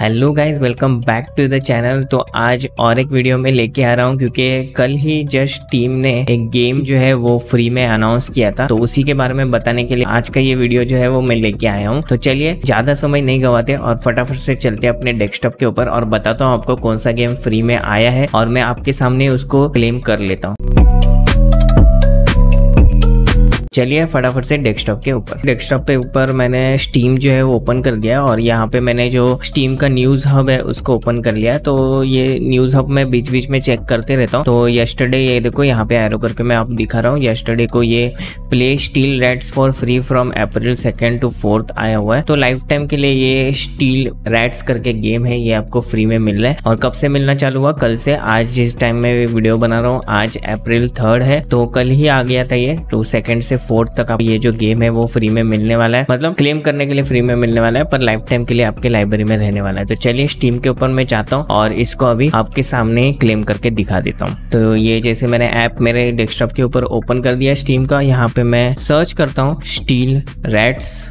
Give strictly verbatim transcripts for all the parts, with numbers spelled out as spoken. Hello guys, welcome back to the channel. तो आज और एक वीडियो में लेके आ रहा हूँ क्योंकि कल ही जस्ट टीम ने एक गेम जो है वो फ्री में अनाउंस किया था, तो उसी के बारे में बताने के लिए आज का ये वीडियो जो है वो मैं लेके आया हूँ। तो चलिए ज्यादा समय नहीं गवाते और फटाफट से चलते अपने डेस्कटॉप के ऊपर और बताता हूँ आपको कौन सा गेम फ्री में आया है और मैं आपके सामने उसको क्लेम कर लेता हूँ। चलिए फटाफट से डेस्कटॉप के ऊपर डेस्कटॉप पे ऊपर मैंने स्टीम जो है वो ओपन कर दिया है और यहाँ पे मैंने जो स्टीम का न्यूज हब है उसको ओपन कर लिया। तो ये न्यूज हब मैं बीच बीच में चेक करते रहता हूँ। तो यस्टरडे ये देखो यहाँ पे एरो करके मैं आप दिखा रहा हूँ, यस्टरडे को ये play steal rats for free from April second to fourth आया हुआ है। तो लाइफ टाइम के लिए ये स्टील रैट्स करके गेम है, ये आपको फ्री में मिल रहा है। और कब से मिलना चालू हुआ? कल से। आज जिस टाइम में वीडियो बना रहा हूँ आज अप्रैल थर्ड है, तो कल ही आ गया था ये। टू सेकेंड से फोर्थ तक आप ये जो गेम है वो फ्री में मिलने वाला है, मतलब क्लेम करने के लिए फ्री में मिलने वाला है, पर लाइफ टाइम के लिए आपके लाइब्रेरी में रहने वाला है। तो चलिए स्टीम के ऊपर मैं जाता हूँ और इसको अभी आपके सामने क्लेम करके दिखा देता हूँ। तो ये जैसे मैंने ऐप मेरे डेस्कटॉप के ऊपर ओपन कर दिया स्टीम का, यहाँ पे मैं सर्च करता हूँ स्टील रैट्स,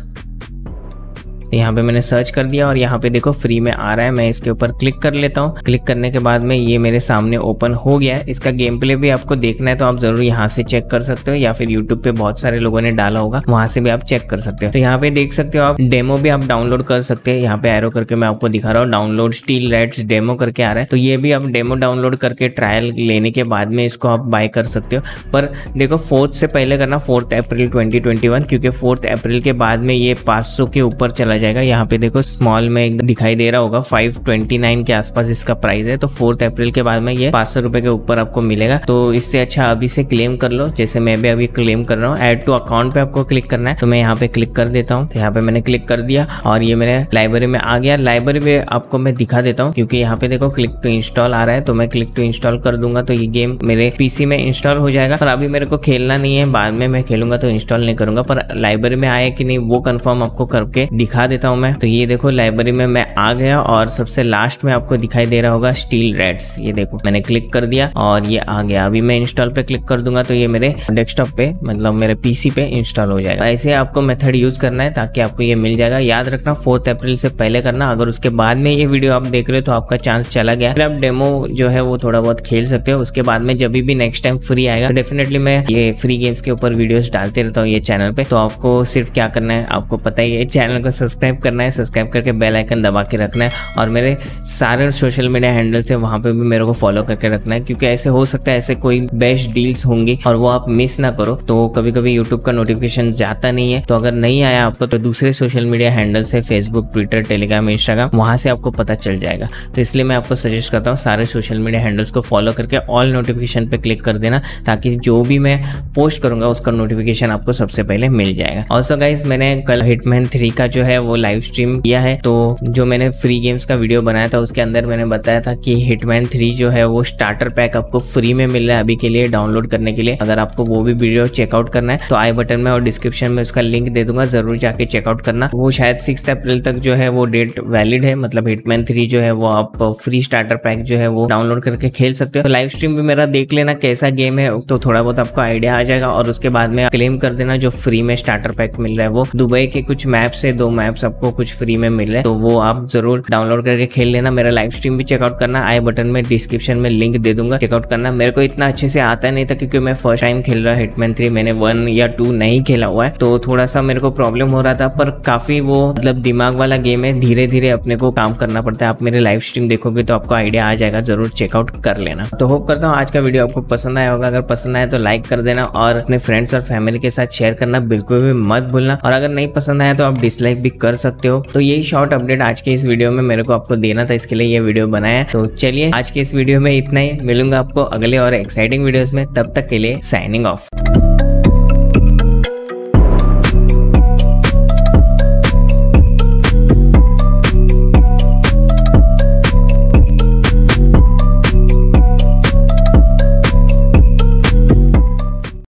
यहाँ पे मैंने सर्च कर दिया और यहाँ पे देखो फ्री में आ रहा है। मैं इसके ऊपर क्लिक कर लेता हूँ। क्लिक करने के बाद में ये मेरे सामने ओपन हो गया है। इसका गेम प्ले भी आपको देखना है तो आप जरूर यहाँ से चेक कर सकते हो, या फिर यूट्यूब पे बहुत सारे लोगों ने डाला होगा वहाँ से भी आप चेक कर सकते हो। तो यहाँ पे देख सकते हो आप, डेमो भी आप डाउनलोड कर सकते हैं। यहाँ पे एरो करके मैं आपको दिखा रहा हूँ, डाउनलोड स्टील रैट्स डेमो करके आ रहा है। तो ये भी आप डेमो डाउनलोड करके ट्रायल लेने के बाद में इसको आप बाय कर सकते हो, पर देखो फोर्थ से पहले करना, fourth April twenty twenty one, क्योंकि फोर्थ अप्रैल के बाद में ये पाँच सौ के ऊपर चला जाएगा। यहाँ पे देखो स्मॉल में दिखाई दे रहा होगा फाइव ट्वेंटी नाइन के आसपास इसका प्राइस है। तो फोर्थ अप्रैल के बाद में ये पाँच सौ रुपए के ऊपर आपको मिलेगा। तो इससे अच्छा अभी से क्लेम कर लो, जैसे मैं भी अभी क्लेम कर रहा हूँ। ऐड टू अकाउंट पे आपको क्लिक करना है, तो मैं यहाँ पे क्लिक कर देता हूँ। तो यहाँ पे मैंने क्लिक कर दिया और ये मेरे लाइब्रेरी में आ गया। लाइब्रेरी में आपको मैं दिखा देता हूँ क्योंकि यहाँ पे देखो क्लिक टू इंस्टॉल आ रहा है, तो मैं क्लिक टू इंस्टॉल कर दूंगा तो ये गेम मेरे पीसी में इंस्टॉल हो जाएगा। पर अभी मेरे को खेलना नहीं है, बाद में मैं खेलूंगा तो इंस्टॉल नहीं करूंगा। पर लाइब्रेरी में आया कि नहीं वो कंफर्म आपको करके दिखा देता हूं मैं। तो ये देखो लाइब्रेरी में मैं आ गया और सबसे लास्ट में आपको दिखाई दे रहा होगा स्टील रैट्स, ये देखो मैंने क्लिक कर दिया और ये आ गया। अभी मैं इंस्टॉल पे क्लिक कर दूंगा तो ये मेरे डेस्कटॉप पे, मतलब मेरे पीसी पे इंस्टॉल हो जाएगा। ऐसे आपको मेथड यूज करना है ताकि आपको ये मिल जाएगा। याद रखना फोर्थ अप्रैल से पहले करना, अगर उसके बाद में ये वीडियो आप देख रहे हो तो आपका चांस चला गया। फिर आप डेमो जो है वो थोड़ा बहुत खेल सकते हो, उसके बाद में जब भी नेक्स्ट टाइम फ्री आएगा तो डेफिनेटली मैं ये फ्री गेम्स के ऊपर वीडियोस डालते रहता हूँ ये चैनल पे। तो आपको सिर्फ क्या करना है, आपको पता ही है, चैनल को सब्सक्राइब करना है, सब्सक्राइब करके बेल आइकन दबा के रखना है और मेरे सारे सोशल मीडिया हैंडल्स है वहाँ पे भी मेरे को फॉलो करके रखना है, क्योंकि ऐसे हो सकता है ऐसे कोई बेस्ट डील्स होंगी और वो आप मिस ना करो। तो कभी कभी यूट्यूब का नोटिफिकेशन जाता नहीं है, तो अगर नहीं आया आपको तो दूसरे सोशल मीडिया हैंडल्स है फेसबुक, ट्विटर, टेलीग्राम, इंस्टाग्राम, वहाँ से आपको पता चल जाएगा। तो इसलिए मैं आपको सजेस्ट करता हूँ सारे सोशल मीडिया हैंडल्स को फॉलो करके ऑल नोटिफिकेशन पर क्लिक कर देना, ताकि जो भी मैं पोस्ट करूँगा उसका नोटिफिकेशन आपको सबसे पहले मिल जाएगा। ऑल्सो गाइज मैंने कल हिटमैन थ्री का जो है वो लाइव स्ट्रीम किया है। तो जो मैंने फ्री गेम्स का वीडियो बनाया था उसके अंदर मैंने बताया था कि हिटमैन थ्री जो है वो स्टार्टर पैक आपको फ्री में मिल रहा है अभी के लिए डाउनलोड करने के लिए। अगर आपको वो भी वीडियो चेकआउट करना है तो आई बटन में और डिस्क्रिप्शन में उसका लिंक दे दूंगा, जरूर जाके चेकआउट करना। वो शायद सिक्स अप्रैल तक जो है वो डेट वैलिड है, मतलब हिटमैन थ्री जो है वो आप फ्री स्टार्टर पैक जो है वो डाउनलोड करके खेल सकते हो। तो लाइव स्ट्रीम भी मेरा देख लेना कैसा गेम है, तो थोड़ा बहुत आपको आइडिया आ जाएगा और उसके बाद में क्लेम कर देना जो फ्री में स्टार्टर पैक मिल रहा है। वो दुबई के कुछ मैप से दो मैप्स आपको कुछ फ्री में मिल रहे हैं, तो वो आप जरूर डाउनलोड करके खेल लेना। मेरा लाइव स्ट्रीम भी चेकआउट करना, आई बटन में डिस्क्रिप्शन में लिंक दे दूंगा, चेकआउट करना। मेरे को इतना अच्छे से आता नहीं था क्योंकि मैं फर्स्ट टाइम खेल रहा हिटमैन थ्री, मैंने वन या टू नहीं खेला हुआ है, तो थोड़ा सा मेरे को प्रॉब्लम हो रहा था। पर काफी वो मतलब दिमाग वाला गेम है, धीरे धीरे अपने को काम करना पड़ता है। आप मेरे लाइव स्ट्रीम देखोगे तो आपको आइडिया आ जाएगा, जरूर चेकआउट कर लेना। तो होप करता हूँ आज का वीडियो आपको पसंद आया होगा। अगर पसंद आया तो लाइक कर देना और अपने फ्रेंड्स और फैमिली के साथ शेयर करना बिल्कुल भी मत भूलना। और अगर नहीं पसंद आया तो आप डिसलाइक भी कर सकते हो। तो यही शॉर्ट अपडेट आज के इस वीडियो में मेरे को आपको देना था, इसके लिए ये वीडियो बनाया। तो चलिए आज के इस वीडियो में इतना ही, मिलूंगा आपको अगले और एक्साइटिंग वीडियोस में, तब तक के लिए साइनिंग ऑफ।